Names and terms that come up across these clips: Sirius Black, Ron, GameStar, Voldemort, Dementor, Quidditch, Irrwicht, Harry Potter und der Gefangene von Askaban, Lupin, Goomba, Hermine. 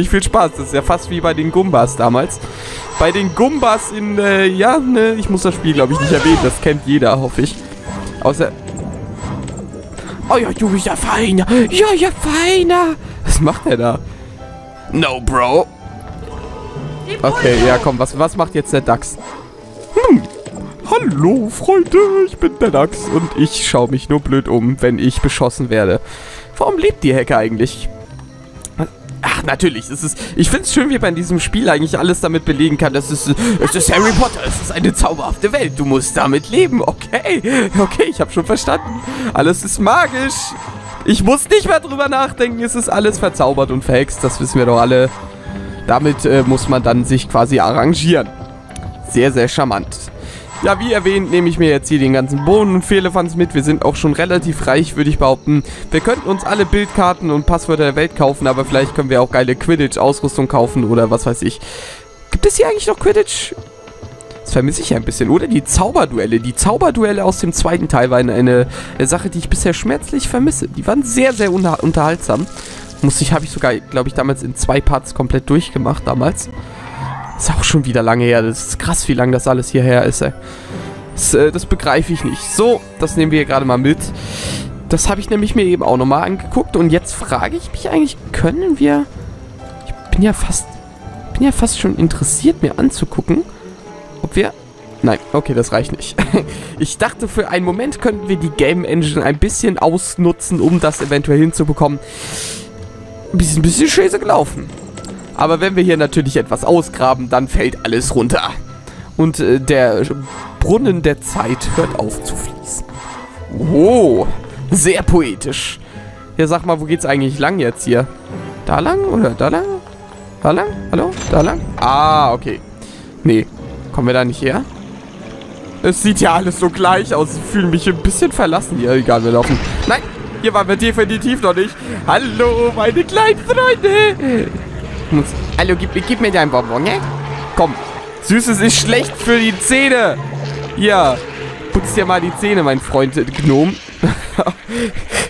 Nicht viel Spaß, das ist ja fast wie bei den Goombas damals. Bei den Goombas in, ja, ne, ich muss das Spiel, glaube ich, nicht erwähnen, das kennt jeder, hoffe ich. Außer... Oh ja, du bist ja feiner, ja, feiner. Was macht er da? No, Bro. Okay, ja, komm, was macht jetzt der Dachs? Hallo, Freunde, ich bin der Dachs und ich schaue mich nur blöd um, wenn ich beschossen werde. Warum lebt die Hecke eigentlich? Ach, natürlich, es ist, ich finde es schön, wie man in diesem Spiel eigentlich alles damit belegen kann, dass es ist Harry Potter, es ist eine zauberhafte Welt, du musst damit leben, okay, ich habe schon verstanden, alles ist magisch, ich muss nicht mehr drüber nachdenken, es ist alles verzaubert und verhext, das wissen wir doch alle, damit muss man dann sich quasi arrangieren, sehr, sehr charmant. Ja, wie erwähnt, nehme ich mir jetzt hier den ganzen Bohnen und Elefants mit. Wir sind auch schon relativ reich, würde ich behaupten. Wir könnten uns alle Bildkarten und Passwörter der Welt kaufen, aber vielleicht können wir auch geile Quidditch-Ausrüstung kaufen oder was weiß ich. Gibt es hier eigentlich noch Quidditch? Das vermisse ich ja ein bisschen. Oder die Zauberduelle. Die Zauberduelle aus dem zweiten Teil waren eine Sache, die ich bisher schmerzlich vermisse. Die waren sehr, sehr unterhaltsam. Habe ich sogar, glaube ich, damals in 2 Parts komplett durchgemacht damals. Ist auch schon wieder lange her. Das ist krass, wie lange das alles hierher ist, ey. Das begreife ich nicht. So, das nehmen wir hier gerade mal mit. Das habe ich nämlich mir eben auch nochmal angeguckt. Und jetzt frage ich mich eigentlich, können wir... Ich bin ja fast schon interessiert, mir anzugucken, ob wir... Nein, okay, das reicht nicht. Ich dachte, für einen Moment könnten wir die Game Engine ein bisschen ausnutzen, um das eventuell hinzubekommen. Ein bisschen scheiße gelaufen. Aber wenn wir hier natürlich etwas ausgraben, dann fällt alles runter. Und der Brunnen der Zeit hört auf zu fließen. Oh, sehr poetisch. Ja, sag mal, wo geht's eigentlich lang jetzt hier? Da lang oder da lang? Da lang? Hallo? Da lang? Ah, okay. Nee, kommen wir da nicht her? Es sieht ja alles so gleich aus. Ich fühle mich ein bisschen verlassen hier. Egal, wir laufen. Nein, hier waren wir definitiv noch nicht. Hallo, meine kleinen Freunde. Hallo, gib mir dein Bonbon, ne? Komm. Süßes ist schlecht für die Zähne. Ja. Putz dir mal die Zähne, mein Freund Gnom.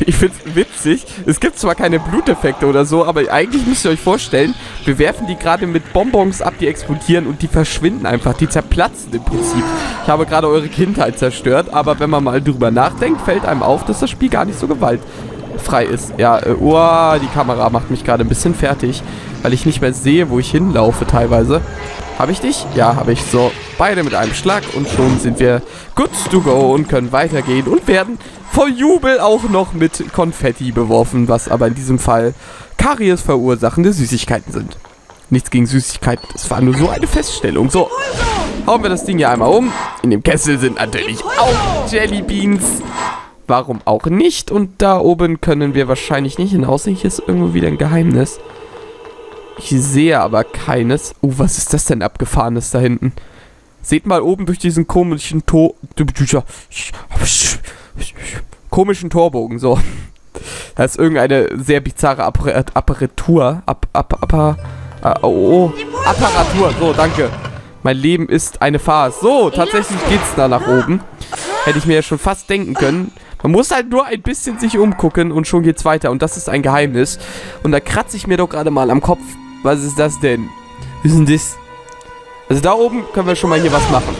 Ich find's witzig. Es gibt zwar keine Bluteffekte oder so, aber eigentlich müsst ihr euch vorstellen, wir werfen die gerade mit Bonbons ab, die explodieren und die verschwinden einfach. Die zerplatzen im Prinzip. Ich habe gerade eure Kindheit zerstört, aber wenn man mal drüber nachdenkt, fällt einem auf, dass das Spiel gar nicht so gewaltfrei ist. Ja, die Kamera macht mich gerade ein bisschen fertig, weil ich nicht mehr sehe, wo ich hinlaufe teilweise. Habe ich dich? Ja, habe ich. So, beide mit einem Schlag und schon sind wir good to go und können weitergehen und werden vor Jubel auch noch mit Konfetti beworfen, was aber in diesem Fall Karies verursachende Süßigkeiten sind. Nichts gegen Süßigkeiten, das war nur so eine Feststellung. So, hauen wir das Ding hier einmal um. In dem Kessel sind natürlich auch Jellybeans. Warum auch nicht? Und da oben können wir wahrscheinlich nicht hinaus. Hier ist irgendwo wieder ein Geheimnis. Ich sehe aber keines. Oh, was ist das denn Abgefahrenes da hinten? Seht mal oben durch diesen komischen Torbogen, so. Da ist irgendeine sehr bizarre Apparatur. Apparatur, so, danke. Mein Leben ist eine Farce. So, tatsächlich geht's da nach oben. Hätte ich mir ja schon fast denken können. Man muss halt nur ein bisschen sich umgucken und schon geht's weiter. Und das ist ein Geheimnis. Und da kratze ich mir doch gerade mal am Kopf. Was ist das denn? Was ist denn das? Also da oben können wir schon mal hier was machen.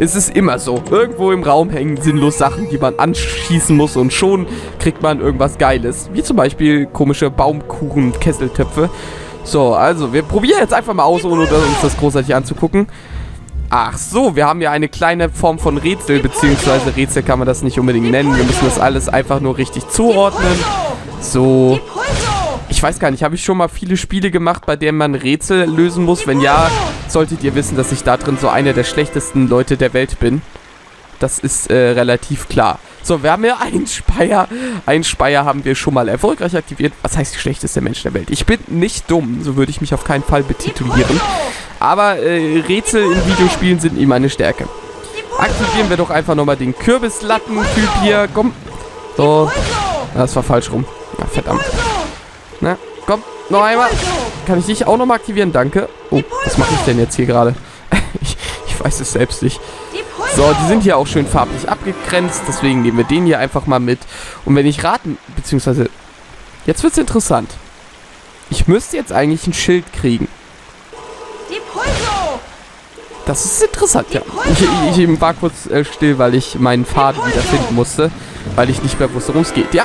Es ist immer so. Irgendwo im Raum hängen sinnlos Sachen, die man anschießen muss. Und schon kriegt man irgendwas Geiles. Wie zum Beispiel komische Baumkuchen-Kesseltöpfe. So, also wir probieren jetzt einfach mal aus, ohne uns das großartig anzugucken. Ach so, wir haben ja eine kleine Form von Rätsel, beziehungsweise Rätsel kann man das nicht unbedingt nennen. Wir müssen das alles einfach nur richtig zuordnen. So, ich weiß gar nicht, habe ich schon mal viele Spiele gemacht, bei denen man Rätsel lösen muss? Wenn ja, solltet ihr wissen, dass ich da drin so einer der schlechtesten Leute der Welt bin. Das ist relativ klar. So, wir haben ja einen Speier. Einen Speier haben wir schon mal erfolgreich aktiviert. Was heißt die schlechteste Mensch der Welt? Ich bin nicht dumm, so würde ich mich auf keinen Fall betitulieren. Aber Rätsel in Videospielen sind eben meine Stärke. Aktivieren wir doch einfach nochmal den Kürbislatten-Typ hier. Komm. So. Das war falsch rum. Na, verdammt. Na, komm. Noch einmal. Kann ich dich auch nochmal aktivieren? Danke. Oh, was mache ich denn jetzt hier gerade? Ich weiß es selbst nicht. So, die sind hier auch schön farblich abgegrenzt. Deswegen nehmen wir den hier einfach mal mit. Und wenn ich raten... Beziehungsweise... Jetzt wird's interessant. Ich müsste jetzt eigentlich ein Schild kriegen. Das ist interessant, ja. Ich war kurz still, weil ich meinen Faden wiederfinden musste, weil ich nicht mehr wusste, worum es geht. Ja,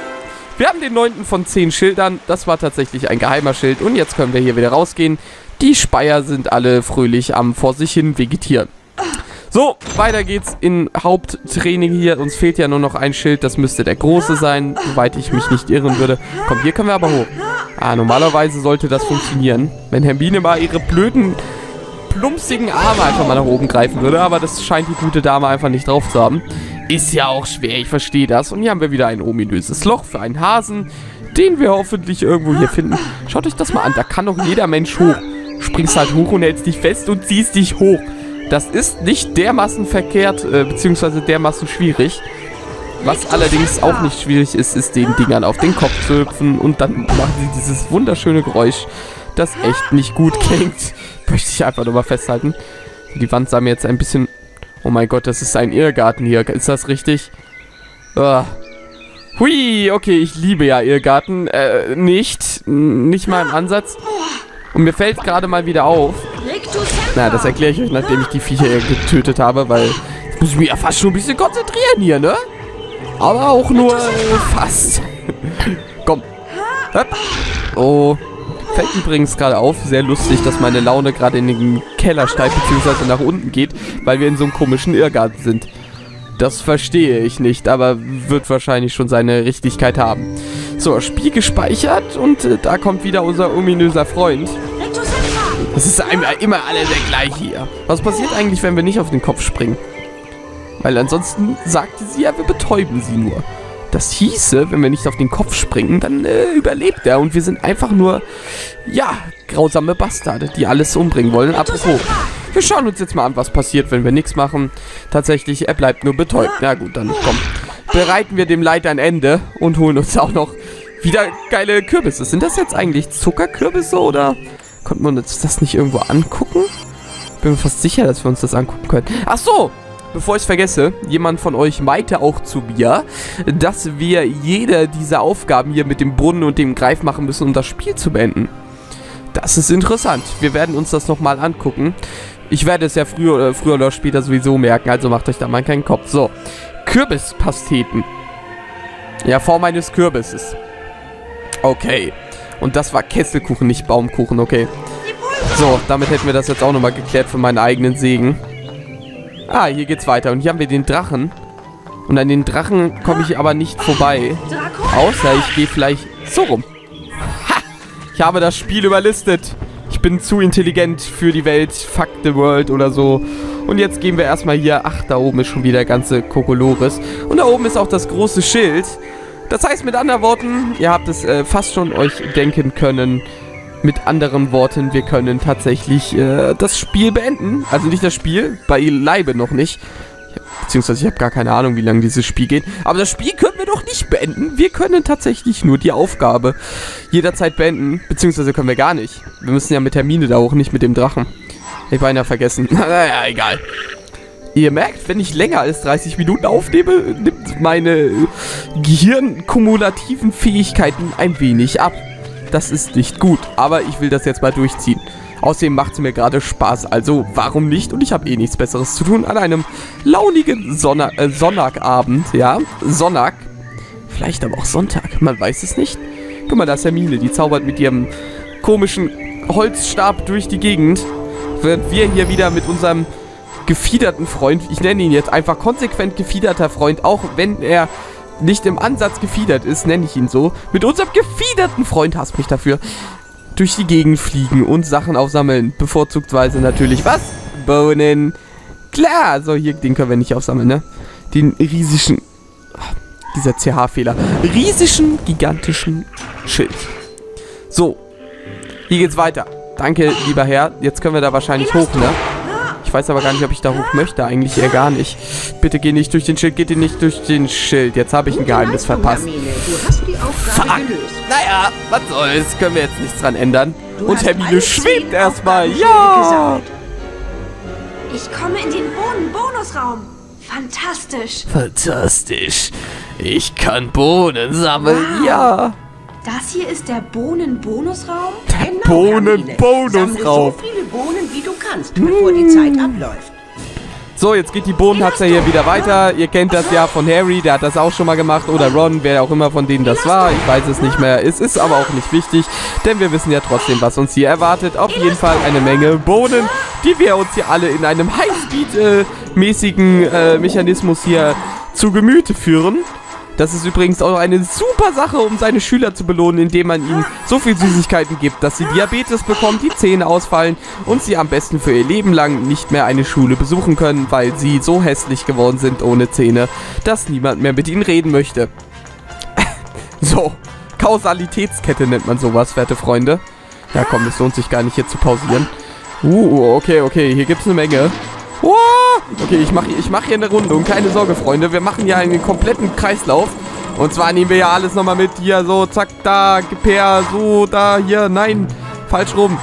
wir haben den 9. von 10 Schildern. Das war tatsächlich ein geheimer Schild. Und jetzt können wir hier wieder rausgehen. Die Speier sind alle fröhlich am vor sich hin vegetieren. So, weiter geht's in Haupttraining hier. Uns fehlt ja nur noch ein Schild. Das müsste der große sein, soweit ich mich nicht irren würde. Komm, hier können wir aber hoch. Ah, normalerweise sollte das funktionieren, wenn Hermine mal ihre blöden, plumpsigen Arme einfach mal nach oben greifen würde. Aber das scheint die gute Dame einfach nicht drauf zu haben. Ist ja auch schwer, ich verstehe das. Und hier haben wir wieder ein ominöses Loch für einen Hasen, den wir hoffentlich irgendwo hier finden. Schaut euch das mal an, da kann doch jeder Mensch hoch. Springst halt hoch und hältst dich fest und ziehst dich hoch. Das ist nicht dermaßen verkehrt, beziehungsweise dermaßen schwierig. Was allerdings auch nicht schwierig ist, ist den Dingern auf den Kopf zu hüpfen. Und dann machen sie dieses wunderschöne Geräusch, das echt nicht gut klingt. Möchte ich einfach nur mal festhalten. Die Wand sah mir jetzt ein bisschen... Oh mein Gott, das ist ein Irrgarten hier. Ist das richtig? Hui, okay, ich liebe ja Irrgarten. Nicht mal im Ansatz. Und mir fällt gerade mal wieder auf... Na, das erkläre ich euch, nachdem ich die Viecher getötet habe, weil... Ich muss mich ja fast schon ein bisschen konzentrieren hier, ne? Aber auch nur fast. Komm. Hopp. Oh... Fällt übrigens gerade auf, sehr lustig, dass meine Laune gerade in den Keller steigt, beziehungsweise nach unten geht, weil wir in so einem komischen Irrgarten sind. Das verstehe ich nicht, aber wird wahrscheinlich schon seine Richtigkeit haben. So, Spiel gespeichert und da kommt wieder unser ominöser Freund. Das ist immer alle der gleiche hier. Was passiert eigentlich, wenn wir nicht auf den Kopf springen? Weil ansonsten sagte sie ja, wir betäuben sie nur. Das hieße, wenn wir nicht auf den Kopf springen, dann überlebt er. Und wir sind einfach nur, ja, grausame Bastarde, die alles umbringen wollen. Apropos, wir schauen uns jetzt mal an, was passiert, wenn wir nichts machen. Tatsächlich, er bleibt nur betäubt. Na gut, dann komm. Bereiten wir dem Leid ein Ende und holen uns auch noch wieder geile Kürbisse. Sind das jetzt eigentlich Zuckerkürbisse oder konnten wir uns das nicht irgendwo angucken? Bin mir fast sicher, dass wir uns das angucken können. Ach so! Bevor ich es vergesse, jemand von euch meinte auch zu mir, dass wir jede dieser Aufgaben hier mit dem Brunnen und dem Greif machen müssen, um das Spiel zu beenden. Das ist interessant. Wir werden uns das nochmal angucken. Ich werde es ja früher oder später sowieso merken, also macht euch da mal keinen Kopf. So, Kürbispasteten. Ja, Form eines Kürbisses. Okay. Und das war Kesselkuchen, nicht Baumkuchen, okay. So, damit hätten wir das jetzt auch nochmal geklärt für meinen eigenen Segen. Ah, hier geht's weiter. Und hier haben wir den Drachen. Und an den Drachen komme ich aber nicht vorbei. Außer ich gehe vielleicht so rum. Ha! Ich habe das Spiel überlistet. Ich bin zu intelligent für die Welt. Fuck the world oder so. Und jetzt gehen wir erstmal hier. Ach, da oben ist schon wieder ganze Kokolores. Und da oben ist auch das große Schild. Das heißt mit anderen Worten, ihr habt es fast schon euch denken können. Mit anderen Worten, wir können tatsächlich das Spiel beenden. Also nicht das Spiel, beileibe noch nicht. Beziehungsweise ich habe gar keine Ahnung, wie lange dieses Spiel geht. Aber das Spiel können wir doch nicht beenden. Wir können tatsächlich nur die Aufgabe jederzeit beenden. Beziehungsweise können wir gar nicht. Wir müssen ja mit Hermine da hoch, nicht mit dem Drachen. Ich habe beinahe vergessen. Naja, egal. Ihr merkt, wenn ich länger als 30 Minuten aufnehme, nimmt meine gehirnkumulativen Fähigkeiten ein wenig ab. Das ist nicht gut, aber ich will das jetzt mal durchziehen. Außerdem macht es mir gerade Spaß, also warum nicht? Und ich habe eh nichts Besseres zu tun an einem launigen Sonnagabend, ja? Sonntag, vielleicht aber auch Sonntag, man weiß es nicht. Guck mal, da ist Hermine, die zaubert mit ihrem komischen Holzstab durch die Gegend. Während wir hier wieder mit unserem gefiederten Freund, ich nenne ihn jetzt einfach konsequent gefiederter Freund, auch wenn er... nicht im Ansatz gefiedert ist, nenne ich ihn so, mit unserem gefiederten Freund, hasst mich dafür, durch die Gegend fliegen und Sachen aufsammeln. Bevorzugtweise natürlich, was? Bohnen. Klar, so hier, den können wir nicht aufsammeln, ne? Den riesigen, dieser CH-Fehler, riesigen, gigantischen Schild. So, hier geht's weiter. Danke, lieber Herr, jetzt können wir da wahrscheinlich hoch, ne? Ich weiß aber gar nicht, ob ich da hoch möchte. Eigentlich eher gar nicht. Bitte geh nicht durch den Schild. Geht ihr nicht durch den Schild. Jetzt habe ich ein Geheimnis verpasst. Fuck. Naja, was soll's. Können wir jetzt nichts dran ändern. Und Hermine schwebt erstmal. Ja. Ich komme in den Bohnen-Bonusraum. Fantastisch. Fantastisch. Ich kann Bohnen sammeln. Ja. Das hier ist der Bohnen-Bonusraum. Der Bohnen-Bonusraum. So viele Bohnen, wie du kannst, bevor die Zeit abläuft. So, jetzt geht die Bohnenhatzer hier wieder weiter. Ihr kennt das ja von Harry, der hat das auch schon mal gemacht. Oder Ron, wer auch immer von denen das war. Ich weiß es nicht mehr. Es ist aber auch nicht wichtig, denn wir wissen ja trotzdem, was uns hier erwartet. Auf jeden Fall eine Menge Bohnen, die wir uns hier alle in einem Highspeed-mäßigen Mechanismus hier zu Gemüte führen. Das ist übrigens auch eine super Sache, um seine Schüler zu belohnen, indem man ihnen so viel Süßigkeiten gibt, dass sie Diabetes bekommen, die Zähne ausfallen und sie am besten für ihr Leben lang nicht mehr eine Schule besuchen können, weil sie so hässlich geworden sind ohne Zähne, dass niemand mehr mit ihnen reden möchte. So, Kausalitätskette nennt man sowas, werte Freunde. Ja komm, das lohnt sich gar nicht hier zu pausieren. Okay, okay, hier gibt's eine Menge. Okay, ich mach hier eine Rundung. Keine Sorge, Freunde. Wir machen hier einen kompletten Kreislauf. Und zwar nehmen wir ja alles nochmal mit. Hier, so, zack, da, per, so, da, hier. Nein, falsch rum.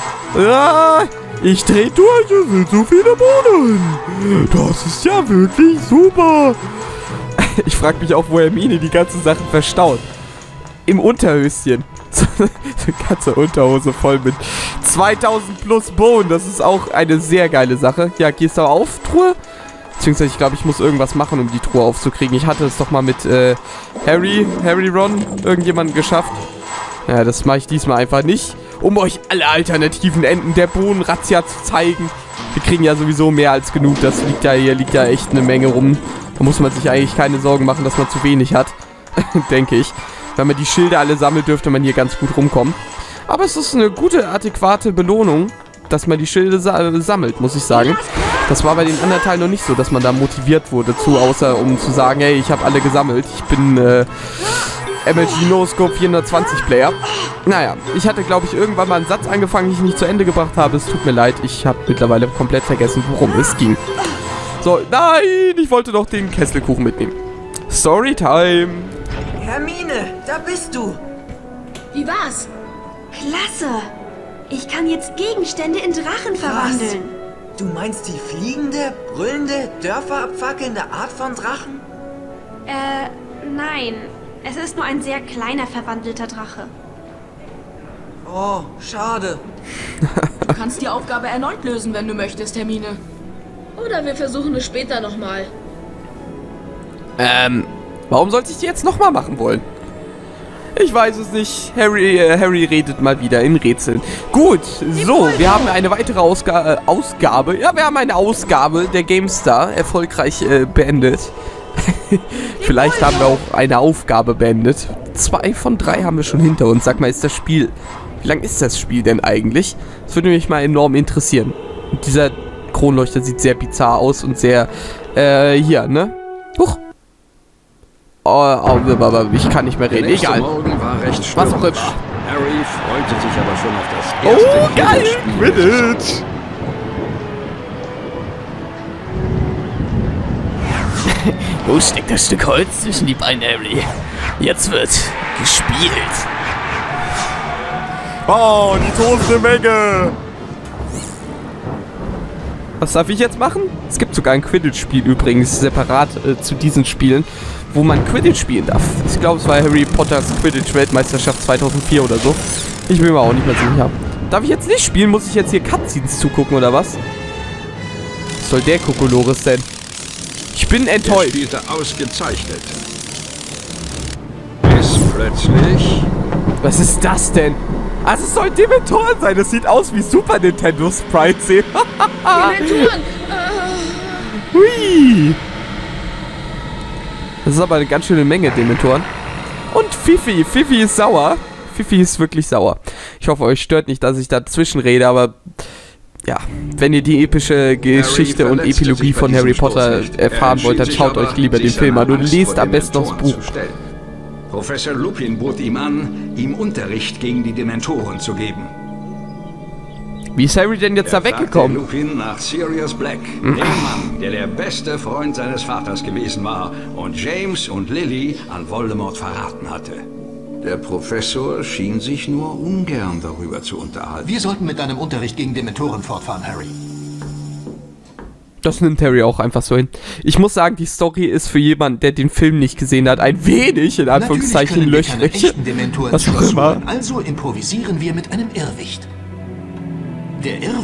Ich dreh durch. Hier sind so viele Bohnen. Das ist ja wirklich super. Ich frage mich auch, wo Hermine die ganzen Sachen verstaut. Im Unterhöschen. So eine ganze Unterhose voll mit 2000 plus Bohnen. Das ist auch eine sehr geile Sache. Ja, gehst du auf, Truhe? Beziehungsweise, ich glaube, ich muss irgendwas machen, um die Truhe aufzukriegen. Ich hatte es doch mal mit Harry, Ron, irgendjemandem geschafft. Ja, das mache ich diesmal einfach nicht, um euch alle alternativen Enden der Bohnenrazzia zu zeigen. Wir kriegen ja sowieso mehr als genug. Das liegt ja hier, liegt ja echt eine Menge rum. Da muss man sich eigentlich keine Sorgen machen, dass man zu wenig hat. Denke ich. Wenn man die Schilder alle sammelt, dürfte man hier ganz gut rumkommen. Aber es ist eine gute, adäquate Belohnung, dass man die Schilder sammelt, muss ich sagen. Das war bei den anderen Teilen noch nicht so, dass man da motiviert wurde zu, außer um zu sagen, hey, ich habe alle gesammelt. Ich bin MLG No-Scope 420 Player. Naja, ich hatte, glaube ich, irgendwann mal einen Satz angefangen, den ich nicht zu Ende gebracht habe. Es tut mir leid, ich habe mittlerweile komplett vergessen, worum es ging. So, nein, ich wollte doch den Kesselkuchen mitnehmen. Storytime. Hermine, da bist du. Wie war's? Klasse. Ich kann jetzt Gegenstände in Drachen verwandeln. Was? Du meinst die fliegende, brüllende, Dörfer abfackelnde Art von Drachen? Nein. Es ist nur ein sehr kleiner verwandelter Drache. Oh, schade. Du kannst die Aufgabe erneut lösen, wenn du möchtest, Hermine. Oder wir versuchen es später nochmal. Warum sollte ich die jetzt nochmal machen wollen? Ich weiß es nicht. Harry redet mal wieder in Rätseln. Gut, so, wir haben eine weitere Ausgabe. Ja, wir haben eine Ausgabe der GameStar erfolgreich beendet. Vielleicht haben wir auch eine Aufgabe beendet. 2 von 3 haben wir schon hinter uns. Sag mal, ist das Spiel... Wie lang ist das Spiel denn eigentlich? Das würde mich mal enorm interessieren. Und dieser Kronleuchter sieht sehr bizarr aus und sehr... hier, ne? Huch. Aber ich kann nicht mehr reden. Egal. Was auch immer. Harry freute sich aber schon auf das erste Quidditch-Spiel. Quidditch. Wo steckt das Stück Holz zwischen die beiden, Harry? Jetzt wird gespielt. Oh, die große Menge. Was darf ich jetzt machen? Es gibt sogar ein Quidditch-Spiel übrigens, separat zu diesen Spielen, wo man Quidditch spielen darf. Ich glaube, es war Harry Potters Quidditch-Weltmeisterschaft 2004 oder so. Ich bin mir auch nicht mehr sicher. Darf ich jetzt nicht spielen? Muss ich jetzt hier Cutscenes zugucken oder was? Was soll der Kokolores denn? Ich bin enttäuscht. Spielte ausgezeichnet. Bis plötzlich... Was ist das denn? Also es soll Dementor sein, das sieht aus wie Super Nintendo Sprite sehen. Dementoren! Hui! Das ist aber eine ganz schöne Menge Dementoren. Und Fifi, Fifi ist sauer. Fifi ist wirklich sauer. Ich hoffe, euch stört nicht, dass ich dazwischen rede, aber ja, wenn ihr die epische Geschichte und Epilogie von Harry Potter erfahren wollt, dann schaut euch lieber den Film an und lest am besten noch das Buch. Professor Lupin bot ihm an, ihm Unterricht gegen die Dementoren zu geben. Wie ist Harry denn jetzt da weggekommen? Lupin nach Sirius Black, dem Mann, der beste Freund seines Vaters gewesen war und James und Lily an Voldemort verraten hatte. Der Professor schien sich nur ungern darüber zu unterhalten. Wir sollten mit deinem Unterricht gegen Dementoren fortfahren, Harry. Das nimmt Harry auch einfach so hin. Ich muss sagen, die Story ist für jemanden, der den Film nicht gesehen hat, ein wenig, in Anführungszeichen, löchrig. Was auch immer. Also improvisieren wir mit einem Irrwicht. Der Irrwicht.